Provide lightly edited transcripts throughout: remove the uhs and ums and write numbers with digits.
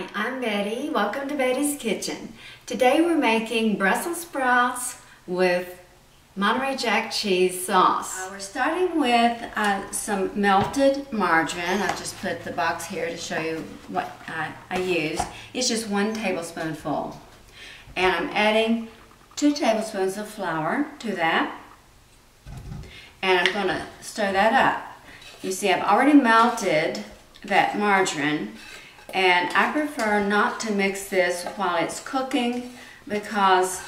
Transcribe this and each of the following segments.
Hi, I'm Betty. Welcome to Betty's Kitchen. Today we're making Brussels sprouts with Monterey Jack cheese sauce. We're starting with some melted margarine. I just put the box here to show you what I used. It's just 1 tablespoonful. And I'm adding 2 tablespoons of flour to that. And I'm going to stir that up. You see, I've already melted that margarine. And I prefer not to mix this while it's cooking because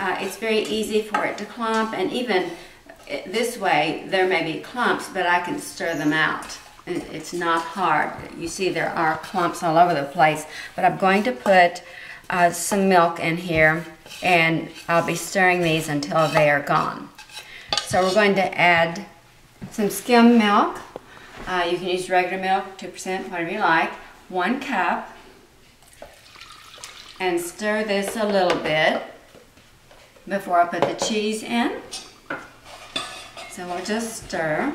it's very easy for it to clump, and even this way there may be clumps, but I can stir them out. It's not hard. You see there are clumps all over the place, but I'm going to put some milk in here, and I'll be stirring these until they are gone. So we're going to add some skim milk. You can use regular milk, 2%, whatever you like. 1 cup, and stir this a little bit before I put the cheese in. So we'll just stir.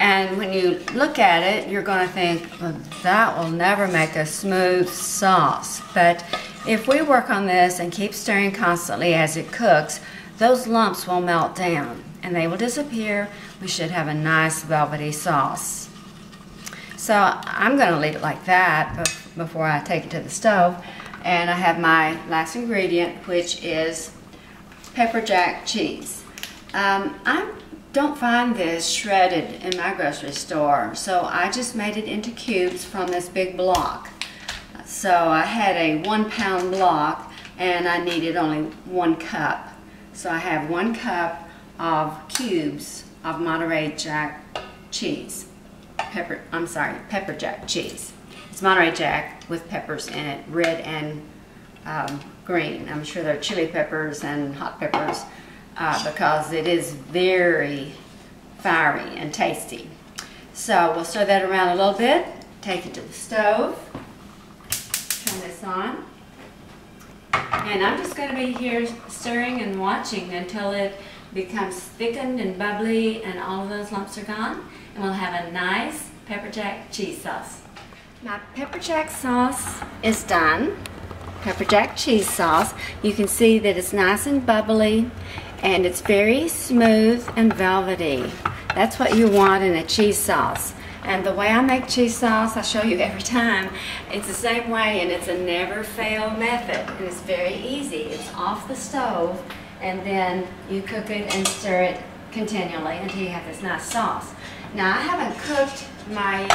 And when you look at it, you're going to think, well, that will never make a smooth sauce. But if we work on this and keep stirring constantly as it cooks, those lumps will melt down and they will disappear. We should have a nice velvety sauce. So I'm going to leave it like that before I take it to the stove. And I have my last ingredient, which is Pepper Jack cheese. I don't find this shredded in my grocery store, so I just made it into cubes from this big block. So I had a 1-pound block, and I needed only 1 cup. So I have 1 cup of cubes of Monterey Jack cheese. Pepper Jack cheese. It's Monterey Jack with peppers in it, red and green. I'm sure there are chili peppers and hot peppers because it is very fiery and tasty. So we'll stir that around a little bit, take it to the stove, turn this on, and I'm just going to be here stirring and watching until it becomes thickened and bubbly and all of those lumps are gone, and we'll have a nice pepper jack cheese sauce. My pepper jack sauce is done. Pepper jack cheese sauce. You can see that it's nice and bubbly, and it's very smooth and velvety. That's what you want in a cheese sauce. And the way I make cheese sauce, I show you every time, it's the same way, and it's a never fail method, and it's very easy. It's off the stove, and then you cook it and stir it continually until you have this nice sauce. Now, I haven't cooked my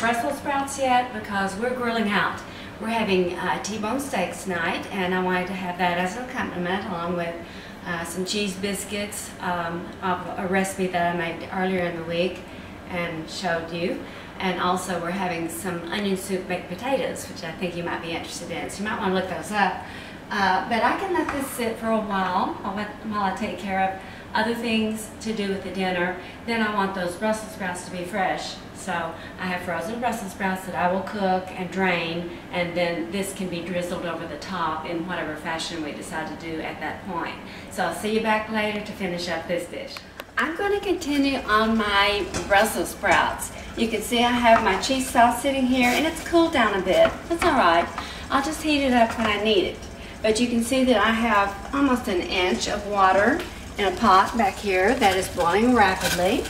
Brussels sprouts yet because we're grilling out. We're having T-bone steaks night, and I wanted to have that as an accompaniment along with some cheese biscuits of a recipe that I made earlier in the week and showed you. And also we're having some onion soup baked potatoes, which I think you might be interested in, so you might want to look those up. But I can let this sit for a while I take care of other things to do with the dinner. Then I want those Brussels sprouts to be fresh. So I have frozen Brussels sprouts that I will cook and drain, and then this can be drizzled over the top in whatever fashion we decide to do at that point. So I'll see you back later to finish up this dish. I'm going to continue on my Brussels sprouts. You can see I have my cheese sauce sitting here, and it's cooled down a bit. That's all right. I'll just heat it up when I need it. But you can see that I have almost 1 inch of water in a pot back here that is boiling rapidly.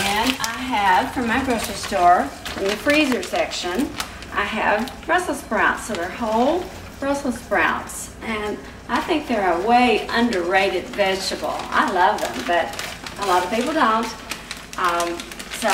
And I have, from my grocery store, in the freezer section, I have Brussels sprouts. So they're whole Brussels sprouts. And I think they're a way underrated vegetable. I love them, but a lot of people don't. So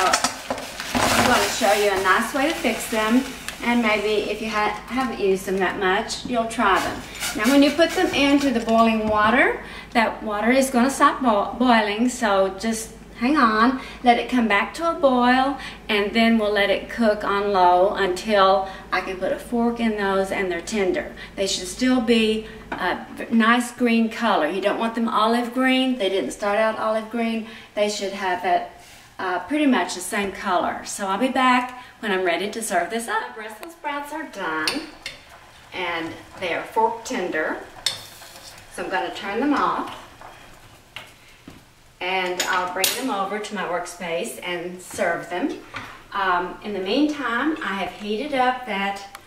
I'm going to show you a nice way to fix them. And maybe if you haven't used them that much, you'll try them. Now when you put them into the boiling water, that water is going to stop boiling, so just hang on, let it come back to a boil, and then we'll let it cook on low until I can put a fork in those and they're tender. They should still be a nice green color. You don't want them olive green. They didn't start out olive green. They should have that pretty much the same color. So I'll be back when I'm ready to serve this up. The Brussels sprouts are done, and they are fork tender. So I'm going to turn them off, and I'll bring them over to my workspace and serve them. In the meantime, I have heated up that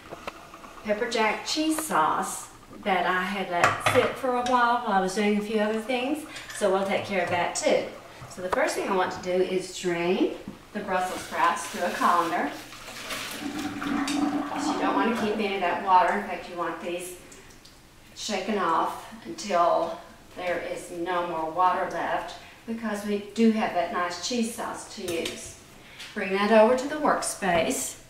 pepper jack cheese sauce that I had let sit for a while I was doing a few other things, so we'll take care of that too. So the first thing I want to do is drain the Brussels sprouts through a colander. So you don't want to keep any of that water. In fact, you want these shaken off until there is no more water left, because we do have that nice cheese sauce to use. Bring that over to the workspace,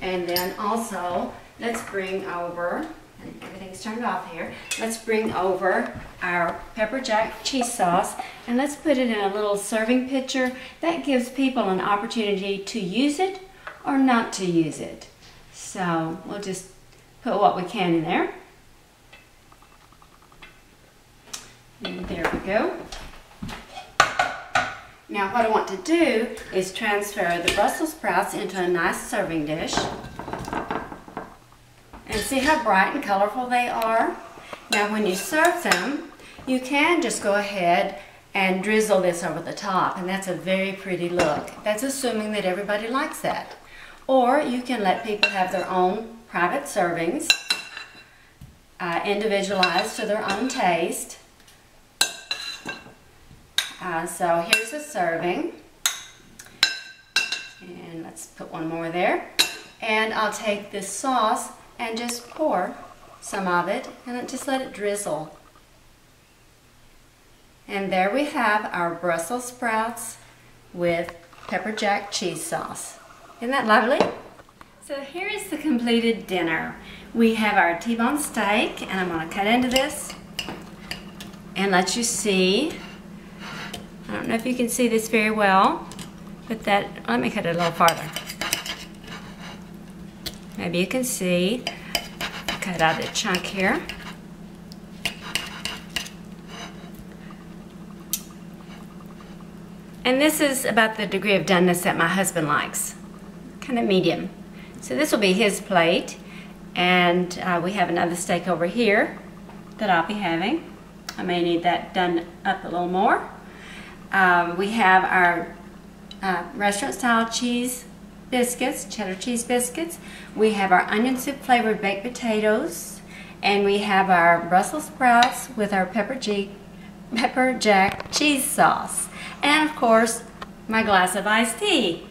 and then also let's bring over, and everything's turned off here, let's bring over our pepper jack cheese sauce and let's put it in a little serving pitcher. That gives people an opportunity to use it or not to use it. So we'll just put what we can in there. And there we go. Now what I want to do is transfer the Brussels sprouts into a nice serving dish. And see how bright and colorful they are? Now when you serve them, you can just go ahead and drizzle this over the top, and that's a very pretty look. That's assuming that everybody likes that. Or you can let people have their own private servings, individualized to their own taste. So here's a serving, and let's put one more there, and I'll take this sauce and just pour some of it and just let it drizzle. And there we have our Brussels sprouts with pepper jack cheese sauce. Isn't that lovely? So here is the completed dinner. We have our T-bone steak, and I'm going to cut into this and let you see. I don't know if you can see this very well, but that, let me cut it a little farther. Maybe you can see, cut out a chunk here. And this is about the degree of doneness that my husband likes, kind of medium. So this will be his plate, and we have another steak over here that I'll be having. I may need that done up a little more. We have our restaurant-style cheese biscuits, cheddar cheese biscuits. We have our onion soup-flavored baked potatoes, and we have our Brussels sprouts with our pepper jack cheese sauce, and of course, my glass of iced tea.